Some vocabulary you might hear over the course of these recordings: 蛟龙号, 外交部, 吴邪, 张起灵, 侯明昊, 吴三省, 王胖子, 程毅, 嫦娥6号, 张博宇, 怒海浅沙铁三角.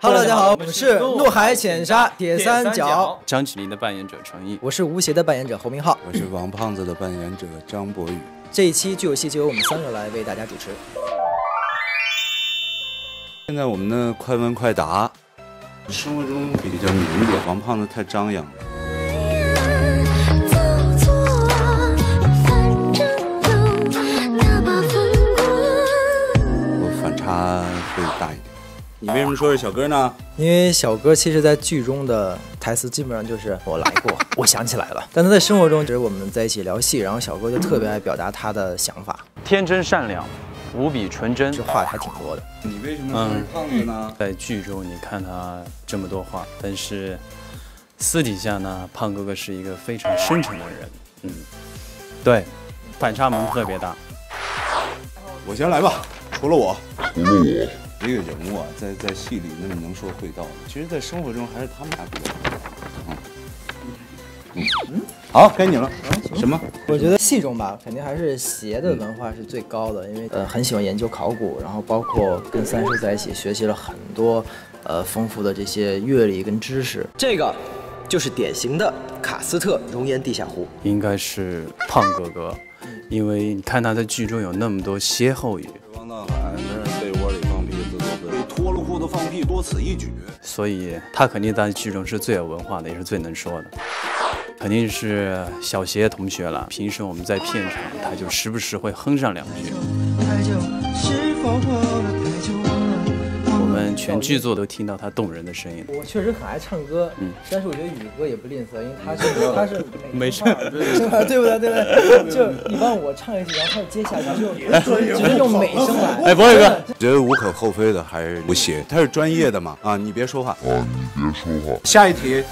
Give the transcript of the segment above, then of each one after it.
Hello， 大家好，我们是怒海浅沙铁三角。张起灵的扮演者程毅，我是吴邪的扮演者侯明昊，我是王胖子的扮演者张博宇。这一期剧有戏就由我们三个来为大家主持。现在我们的快问快答，生活中比较迷糊，王胖子太张扬了。 他会大一点，你为什么说是小哥呢？因为小哥其实，在剧中的台词基本上就是我来过，我想起来了。但他在生活中，只是我们在一起聊戏，然后小哥就特别爱表达他的想法，天真善良，无比纯真，这话还挺多的。你为什么说是胖子呢？在剧中你看他这么多话，但是私底下呢，胖哥哥是一个非常深沉的人。嗯，对，反差萌特别大。我先来吧。 除了我，这个人物啊，在戏里那是能说会道的，其实，在生活中还是他们俩比较好。好，该你了。什么？我觉得戏中吧，肯定还是邪的文化是最高的，因为很喜欢研究考古，然后包括跟三叔在一起学习了很多丰富的这些阅历跟知识。这个就是典型的卡斯特熔岩地下湖，应该是胖哥哥，因为你看他在剧中有那么多歇后语。 男人被窝里放屁自作自受，脱了裤子放屁多此一举。所以他肯定在剧中是最有文化的，也是最能说的，肯定是小邪同学了。平时我们在片场，他就时不时会哼上两句。我们全剧组都听到他动人的声音。我确实很爱唱歌，但是我觉得宇哥也不吝啬，因为他是没事，对不对？对不对？就你帮我唱一句，然后接下来就用美声来。哎，博宇哥，觉得无可厚非的还是吴邪，他是专业的嘛啊！你别说话啊！你别说话。下一题。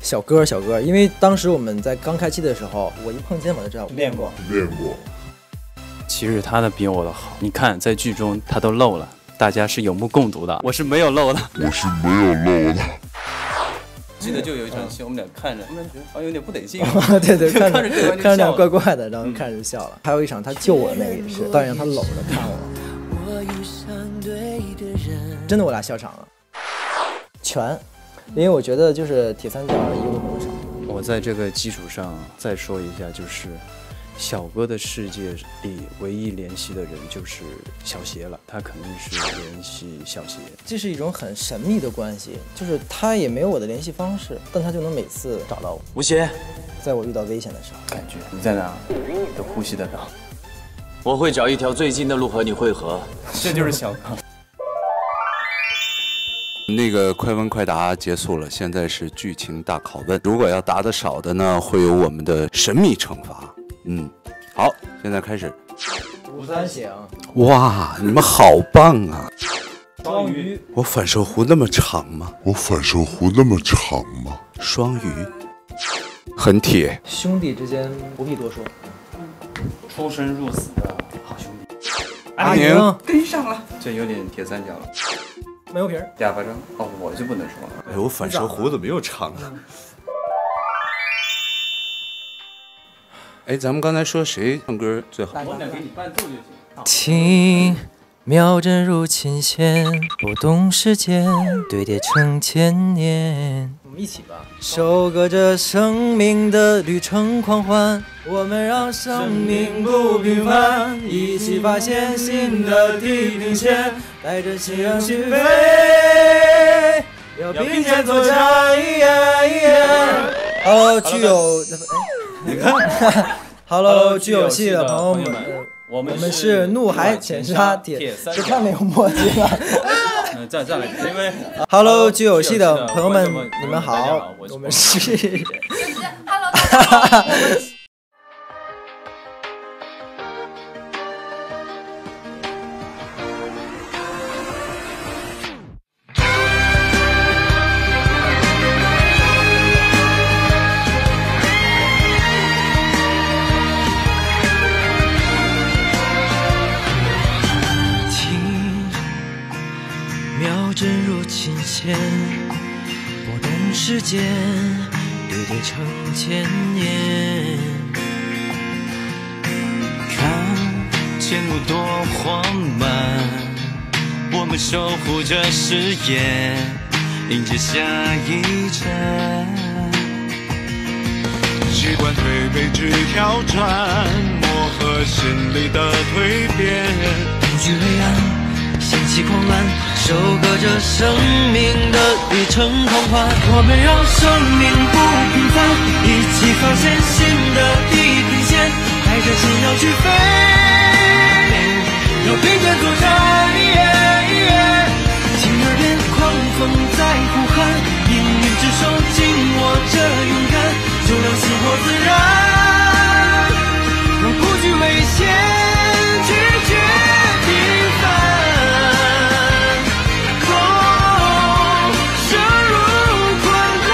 小哥，因为当时我们在刚开机的时候，我一碰肩膀就知道练过。其实他的比我的好，你看在剧中他都漏了，大家是有目共睹的。我是没有漏的。记得就有一场戏，我们俩看着，觉得有点不得劲。对，看着俩怪怪的，然后看着就笑了。还有一场他救我那个也是，导演让他搂着看我，真的我俩笑场了。全。 因为我觉得就是铁三角一无不少。我在这个基础上再说一下，就是小哥的世界里唯一联系的人就是小邪了，他肯定是联系小邪。这是一种很神秘的关系，就是他也没有我的联系方式，但他就能每次找到我。吴邪，在我遇到危险的时候，感觉你在哪？你的呼吸在哪？我会找一条最近的路和你汇合。这就是小哥。那个快问快答结束了，现在是剧情大拷问。如果要答的少的呢，会有我们的神秘惩罚。好，现在开始。吴三省，哇，你们好棒啊！双鱼，我反射弧那么长吗？双鱼，很铁。兄弟之间不必多说，出生入死的好兄弟。阿宁跟上了，这有点铁三角了。 没有皮儿，假发针哦，我就不能说了。哎，我反射弧怎么又长了？哎，咱们刚才说谁唱歌最好？我俩给你伴奏就行。情秒针如琴弦，拨动时间，堆叠成千年。我们一起吧。收割着生命的旅程狂欢，我们让生命不平凡，一起发现新的地平线。 带着信仰去飞，要并肩作战。Hello， 剧有，你看 ，Hello， 剧有戏的朋友们，我们是怒海浅沙铁三角，就太没有默契了。再来，因为 Hello， 剧有戏的朋友们，你们好，我们是 Hello。 拨动时间，堆叠成千年。看见过多荒蛮，我们守护着誓言，迎接下一站。习惯推背之挑战，磨合心理的蜕变。恐惧黑暗，掀起狂澜，收割着生命的里程狂欢。我们让生命不平凡，一起发现新的地平线，带着信仰去飞。 要披着口罩，晴儿脸狂风在呼喊，命运之手紧握着勇敢，就让生活自然，让不惧危险，拒绝平凡，哦，深入困难。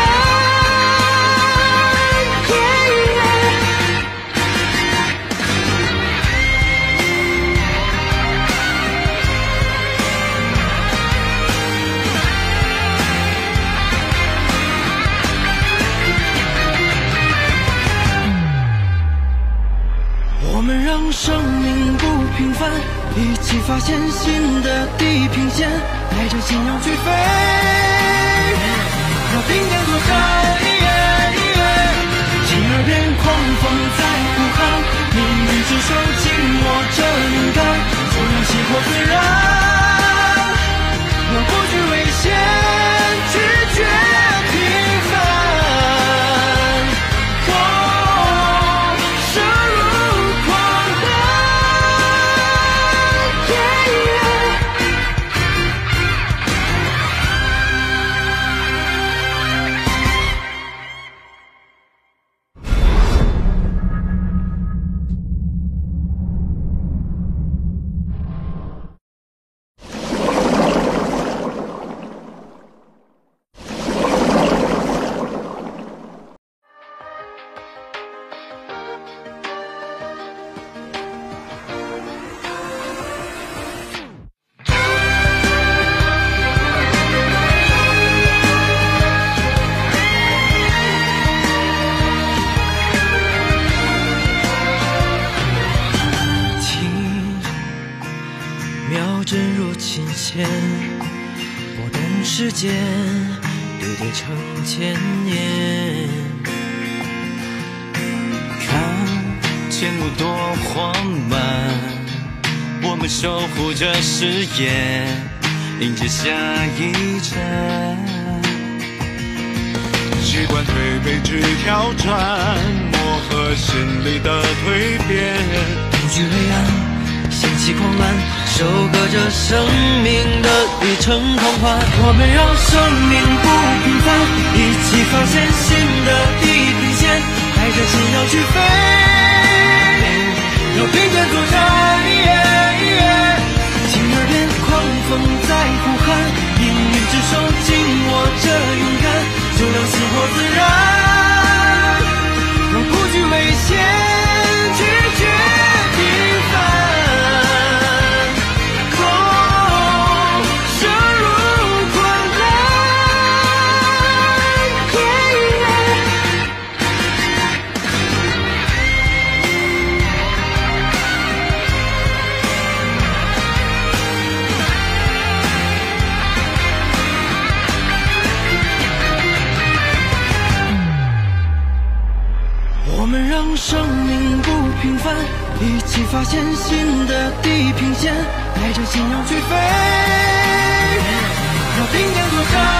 我们让生命不平凡，一起发现新的地平线，带着信仰去飞，让顶点作战。晴儿变狂风在呼喊，命运之手紧握着勇敢，就让星火自燃，让不惧危险，拒绝平凡。哦，生。 迎接下一站。习惯推背之挑战，磨合心理的蜕变。恐惧黑暗，掀起狂澜，收割着生命的里程狂欢。我们让生命不平凡，一起发现新的地平线，带着信仰去飞，要披着口罩。 狂风在呼喊，命运之手紧握着勇敢，就让生活自然，让不惧危险，拒绝平凡，哦，深入困难。生命不平凡，一起发现新的地平线，带着信仰去飞，让顶点作战。